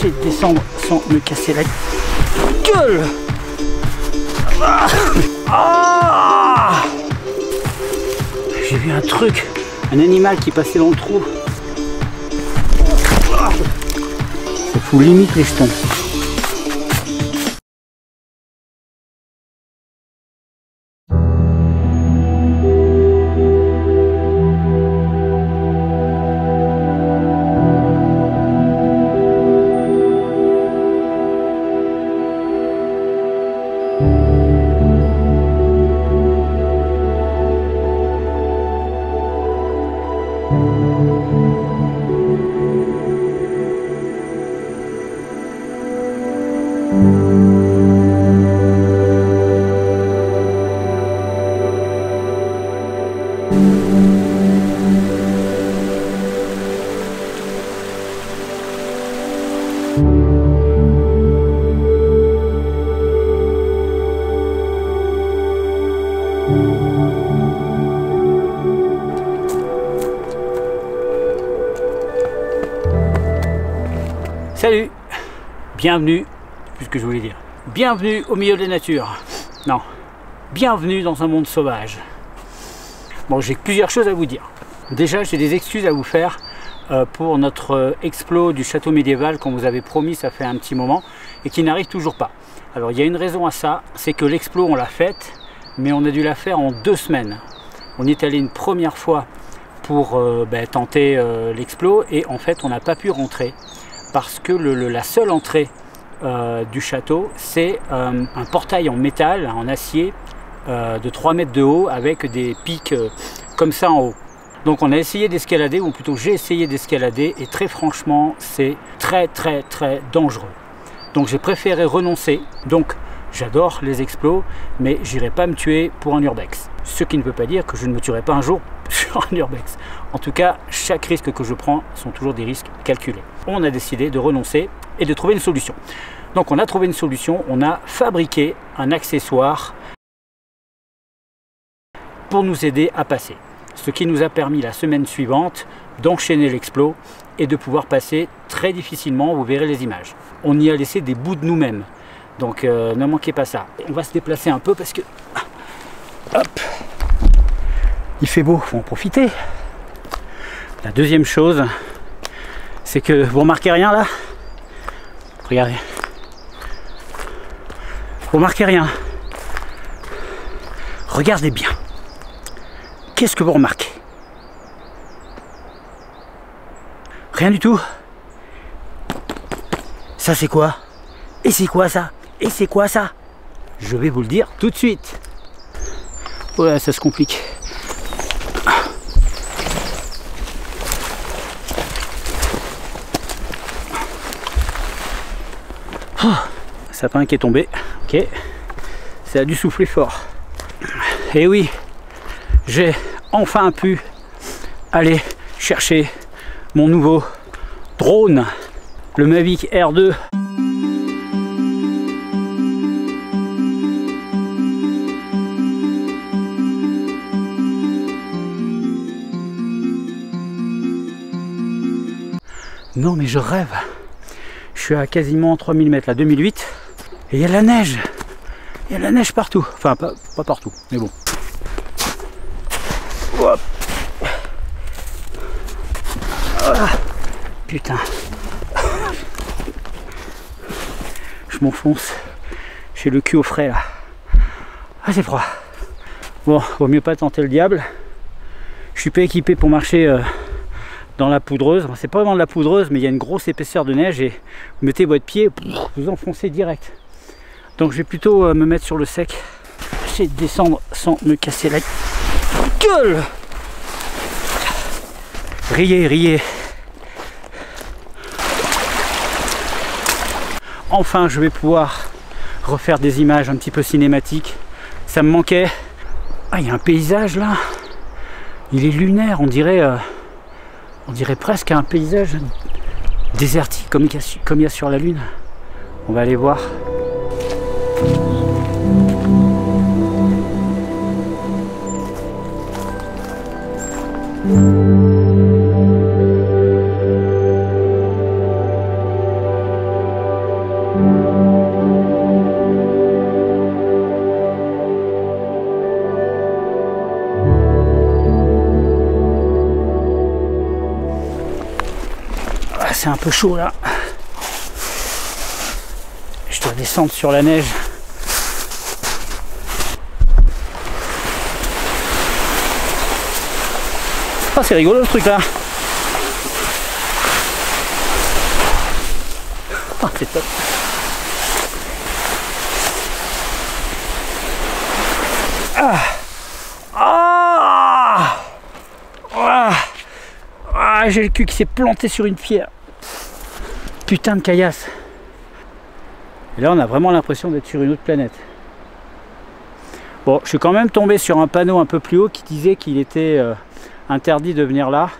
essayer de descendre sans me casser la gueule. Ah, j'ai vu un truc, un animal qui passait dans le trou. Ça fout limite les stunts. Salut, bienvenue, c'est ce que je voulais dire, bienvenue au milieu de la nature, non, bienvenue dans un monde sauvage. Bon, j'ai plusieurs choses à vous dire. Déjà, j'ai des excuses à vous faire pour notre explos du château médiéval qu'on vous avait promis, ça fait un petit moment, et qui n'arrive toujours pas. Alors, il y a une raison à ça, c'est que l'explos, on l'a faite, mais on a dû la faire en 2 semaines. On y est allé une première fois pour tenter l'explos, et en fait, on n'a pas pu rentrer. Parce que la seule entrée du château, c'est un portail en métal, en acier, de 3 mètres de haut, avec des pics comme ça en haut. Donc on a essayé d'escalader, ou plutôt j'ai essayé d'escalader, et très franchement, c'est très très très dangereux. Donc j'ai préféré renoncer. Donc j'adore les explos, mais j'irai pas me tuer pour un urbex. Ce qui ne veut pas dire que je ne me tuerai pas un jour sur un urbex. En tout cas, chaque risque que je prends sont toujours des risques calculés. On a décidé de renoncer et de trouver une solution. Donc on a trouvé une solution, on a fabriqué un accessoire pour nous aider à passer. Ce qui nous a permis la semaine suivante d'enchaîner l'explos et de pouvoir passer très difficilement, vous verrez les images. On y a laissé des bouts de nous-mêmes, donc ne manquez pas ça. On va se déplacer un peu parce que... Hop, il fait beau, faut en profiter. La deuxième chose, c'est que vous remarquez rien là? Regardez. Vous remarquez rien? Regardez bien. Qu'est-ce que vous remarquez? Rien du tout. Ça c'est quoi? Et c'est quoi ça? Et c'est quoi ça? Je vais vous le dire tout de suite. Ouais, ça se complique. Oh, sapin qui est tombé. Ok. Ça a dû souffler fort. Et oui, j'ai enfin pu aller chercher mon nouveau drone, le Mavic R2. Non mais je rêve, je suis à quasiment 3000 mètres, à 2008, et il y a de la neige, il y a de la neige partout, enfin pas partout, mais bon. Hop. Ah, putain, je m'enfonce, j'ai le cul au frais là, ah c'est froid. Bon, vaut mieux pas tenter le diable, je suis pas équipé pour marcher dans la poudreuse, c'est pas vraiment de la poudreuse, mais il y a une grosse épaisseur de neige et vous mettez votre pied, vous enfoncez direct. Donc je vais plutôt me mettre sur le sec, essayer de descendre sans me casser la gueule. Riez, riez. Enfin, je vais pouvoir refaire des images un petit peu cinématiques, ça me manquait. Ah, il y a un paysage là, il est lunaire, on dirait presque un paysage désertique comme il y a sur la Lune. On va aller voir. c'est un peu chaud là. Je dois descendre sur la neige. Ah, c'est rigolo le truc là. Ah, c'est top. Ah. Ah. Ah. Ah, j'ai le cul qui s'est planté sur une pierre. Putain de caillasse. Et là on a vraiment l'impression d'être sur une autre planète. Bon, je suis quand même tombé sur un panneau un peu plus haut qui disait qu'il était interdit de venir là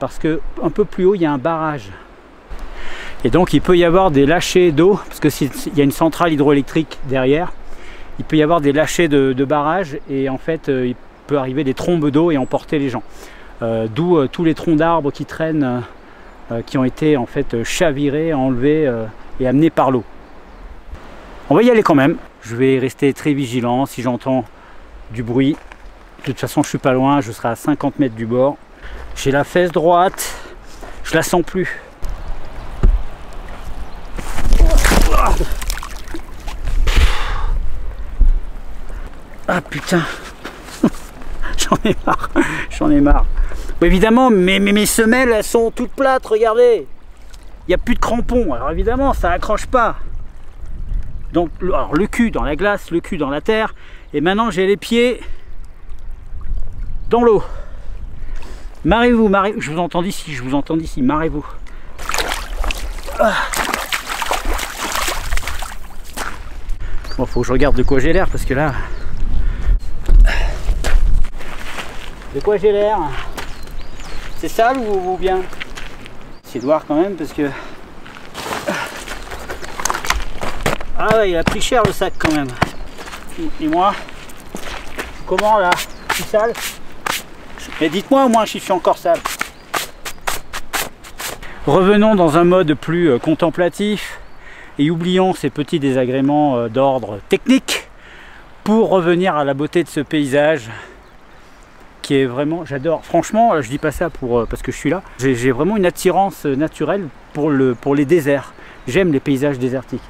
parce que un peu plus haut il y a un barrage et donc il peut y avoir des lâchers d'eau, parce que s'il y a une centrale hydroélectrique derrière, il peut y avoir des lâchers de barrage et en fait il peut arriver des trombes d'eau et emporter les gens, d'où tous les troncs d'arbres qui traînent, qui ont été en fait chavirés, enlevés et amenés par l'eau. On va y aller quand même, je vais rester très vigilant. Si j'entends du bruit, de toute façon je suis pas loin, je serai à 50 mètres du bord. J'ai la fesse droite, je la sens plus. Ah putain, j'en ai marre, j'en ai marre. Bon, évidemment mes semelles elles sont toutes plates, regardez. Il n'y a plus de crampons, alors évidemment ça accroche pas. Donc alors, le cul dans la glace, le cul dans la terre, et maintenant j'ai les pieds dans l'eau. Marrez-vous, marrez-vous. Je vous entends d'ici, je vous entends d'ici. Marrez-vous. Ah. Bon, faut que je regarde de quoi j'ai l'air parce que là... De quoi j'ai l'air? C'est sale ou bien? C'est noir quand même parce que... Ah ouais, il a pris cher le sac quand même. Et moi? Comment là? Je suis sale? Mais dites-moi au moins si je suis encore sale. Revenons dans un mode plus contemplatif et oublions ces petits désagréments d'ordre technique pour revenir à la beauté de ce paysage qui est vraiment, j'adore. Franchement, je dis pas ça pour parce que je suis là. J'ai vraiment une attirance naturelle pour les déserts. J'aime les paysages désertiques.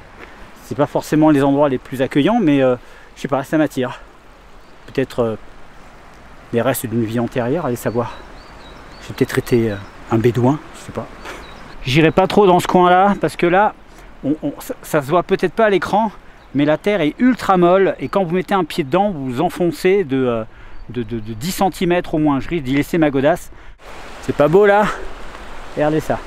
C'est pas forcément les endroits les plus accueillants, mais je sais pas, ça m'attire. Peut-être les restes d'une vie antérieure, allez savoir. J'ai peut-être été un bédouin, je sais pas. J'irai pas trop dans ce coin-là, parce que là, ça se voit peut-être pas à l'écran, mais la terre est ultra molle, et quand vous mettez un pied dedans, vous vous enfoncez de 10 cm au moins. Je risque d'y laisser ma godasse. C'est pas beau là? Regardez ça.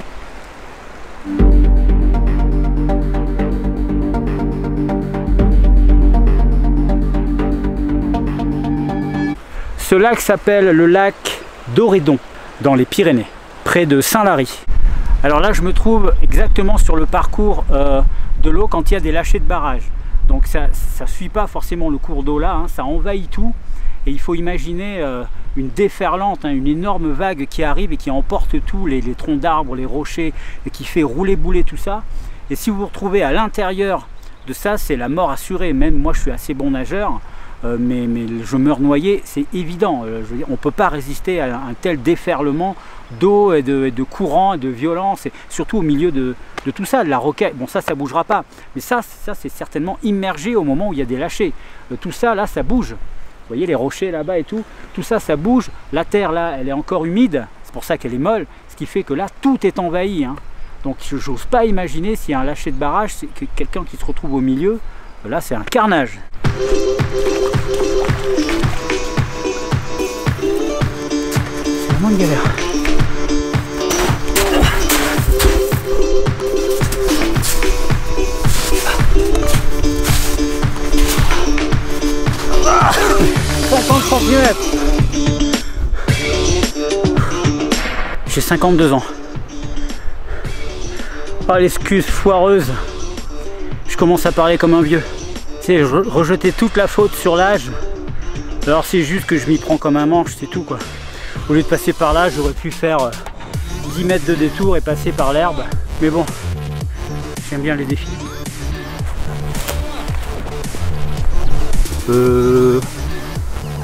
Ce lac s'appelle le lac d'Oredon, dans les Pyrénées, près de Saint-Lary. Alors là, je me trouve exactement sur le parcours de l'eau quand il y a des lâchers de barrage. Donc ça ne suit pas forcément le cours d'eau là, hein, ça envahit tout. Et il faut imaginer une déferlante, hein, une énorme vague qui arrive et qui emporte tout, les troncs d'arbres, les rochers, et qui fait rouler bouler tout ça. Et si vous vous retrouvez à l'intérieur de ça, c'est la mort assurée. Même moi, je suis assez bon nageur. Mais je meurs noyé, c'est évident. Je veux dire, on ne peut pas résister à un tel déferlement d'eau et de courant et de violence, et surtout au milieu de tout ça, de la rocaille. Bon, ça bougera pas, mais ça c'est certainement immergé au moment où il y a des lâchers. Tout ça là, ça bouge. Vous voyez les rochers là-bas et tout ça, ça bouge. La terre là, elle est encore humide, c'est pour ça qu'elle est molle, ce qui fait que là, tout est envahi. Hein. Donc, je n'ose pas imaginer s'il y a un lâcher de barrage, c'est que quelqu'un qui se retrouve au milieu, là, c'est un carnage. C'est vraiment une galère. Ah, 50 cm. J'ai 52 ans. Ah, l'excuse foireuse. Je commence à parler comme un vieux. C'est rejeter toute la faute sur l'âge. Alors c'est juste que je m'y prends comme un manche, c'est tout quoi. Au lieu de passer par là, j'aurais pu faire 10 mètres de détour et passer par l'herbe. Mais bon, j'aime bien les défis. Je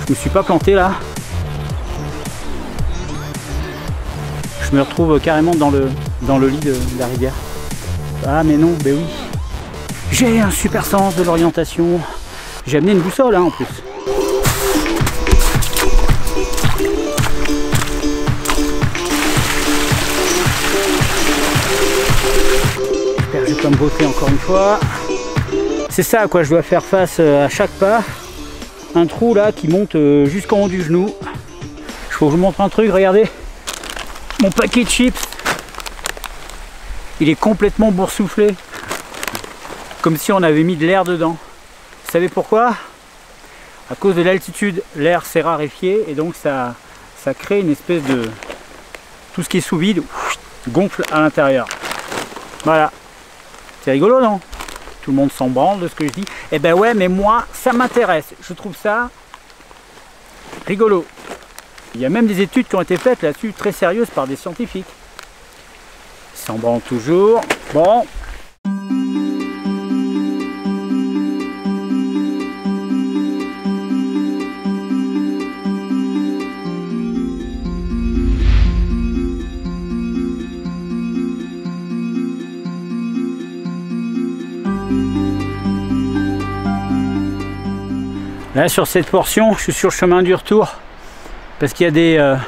me suis pas planté là. Je Je me retrouve carrément dans le lit de la rivière. Ah mais non, ben oui. J'ai un super sens de l'orientation. J'ai amené une boussole hein, en plus. J'espère que je peux me botter encore une fois. C'est ça à quoi je dois faire face à chaque pas. Un trou là qui monte jusqu'en haut du genou. Il faut que je vous montre un truc, regardez. Mon paquet de chips. Il est complètement boursouflé. Comme si on avait mis de l'air dedans. Vous savez pourquoi? À cause de l'altitude, l'air s'est raréfié et donc ça crée une espèce de... Tout ce qui est sous vide gonfle à l'intérieur. Voilà. C'est rigolo, non? Tout le monde s'en branle de ce que je dis. Eh ben ouais, mais moi, ça m'intéresse. Je trouve ça rigolo. Il y a même des études qui ont été faites là-dessus, très sérieuses par des scientifiques. Ils s'en branlent toujours. Bon. Là sur cette portion, je suis sur le chemin du retour parce qu'il y a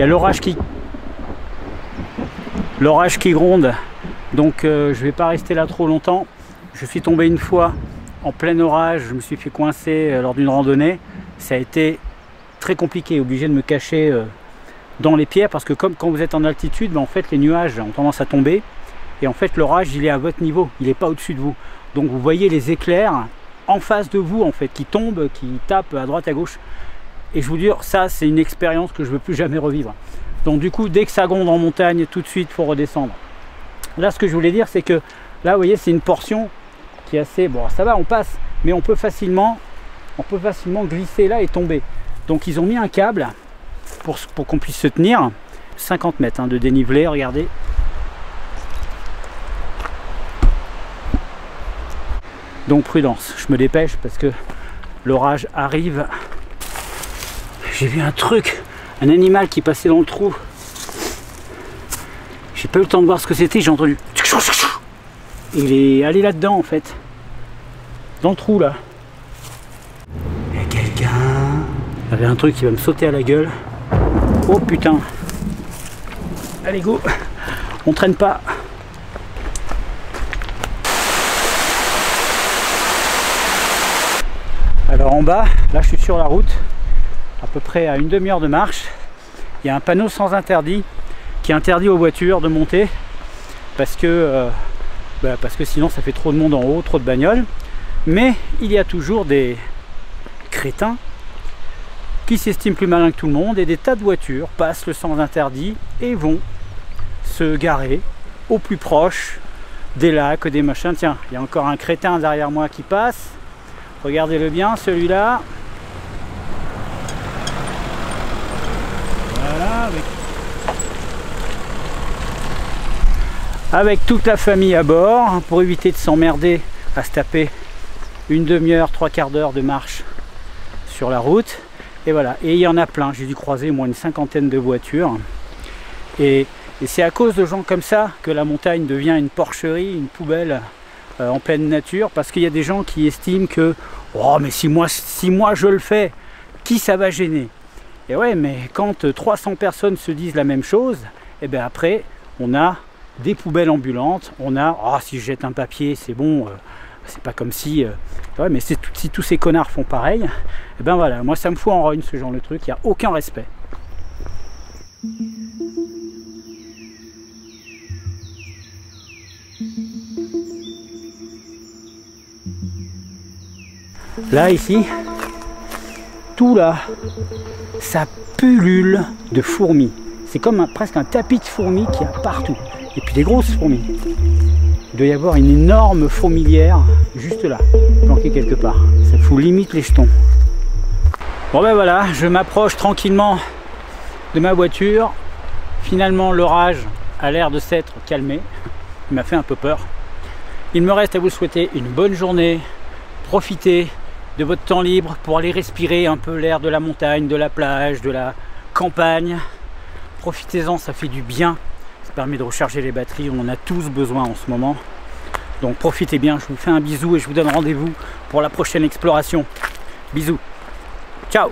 l'orage qui gronde, donc je vais pas rester là trop longtemps. Je suis tombé une fois en plein orage, je me suis fait coincer lors d'une randonnée. Ça a été très compliqué, obligé de me cacher dans les pierres parce que comme quand vous êtes en altitude, ben, en fait les nuages ont tendance à tomber et en fait l'orage il est à votre niveau, il n'est pas au-dessus de vous. Donc vous voyez les éclairs en face de vous en fait, qui tombe, qui tape à droite à gauche, et je vous dis ça c'est une expérience que je veux plus jamais revivre. Donc du coup dès que ça gronde en montagne, tout de suite faut redescendre. Là ce que je voulais dire c'est que là vous voyez c'est une portion qui est assez, bon ça va on passe, mais on peut facilement glisser là et tomber. Donc ils ont mis un câble pour qu'on puisse se tenir, 50 mètres hein, de dénivelé, regardez. Donc prudence, je me dépêche parce que l'orage arrive. J'ai vu un truc, un animal qui passait dans le trou. J'ai pas eu le temps de voir ce que c'était, j'ai entendu. Il est allé là-dedans en fait. Dans le trou là. Il y a quelqu'un. Il y avait un truc qui va me sauter à la gueule. Oh putain. Allez go. On traîne pas. Alors en bas, là je suis sur la route, à peu près à une demi-heure de marche, il y a un panneau sans interdit qui interdit aux voitures de monter parce que sinon ça fait trop de monde en haut, trop de bagnoles. Mais il y a toujours des crétins qui s'estiment plus malins que tout le monde et des tas de voitures passent le sans interdit et vont se garer au plus proche des lacs, des machins. Tiens, il y a encore un crétin derrière moi qui passe. Regardez-le bien, celui-là. Voilà, avec toute la famille à bord, pour éviter de s'emmerder à se taper une demi-heure, trois quarts d'heure de marche sur la route. Et voilà, et il y en a plein, j'ai dû croiser au moins une cinquantaine de voitures. Et c'est à cause de gens comme ça que la montagne devient une porcherie, une poubelle. En pleine nature, parce qu'il y a des gens qui estiment que oh mais si moi je le fais, qui ça va gêner? Et ouais, mais quand 300 personnes se disent la même chose, et bien après on a des poubelles ambulantes, on a oh si je jette un papier c'est bon, c'est pas comme si ouais, mais si tous ces connards font pareil, et ben voilà, moi ça me fout en rogne ce genre de truc, il n'y a aucun respect. Là, ici, tout là, ça pullule de fourmis. C'est comme presque un tapis de fourmis qu'il y a partout. Et puis des grosses fourmis. Il doit y avoir une énorme fourmilière juste là, planquée quelque part. Ça fout limite les jetons. Bon ben voilà, je m'approche tranquillement de ma voiture. Finalement, l'orage a l'air de s'être calmé. Il m'a fait un peu peur. Il me reste à vous souhaiter une bonne journée. Profitez de votre temps libre pour aller respirer un peu l'air de la montagne, de la plage, de la campagne. profitez-en, ça fait du bien, ça permet de recharger les batteries, on en a tous besoin en ce moment. Donc profitez bien, je vous fais un bisou et je vous donne rendez-vous pour la prochaine exploration. Bisous, ciao.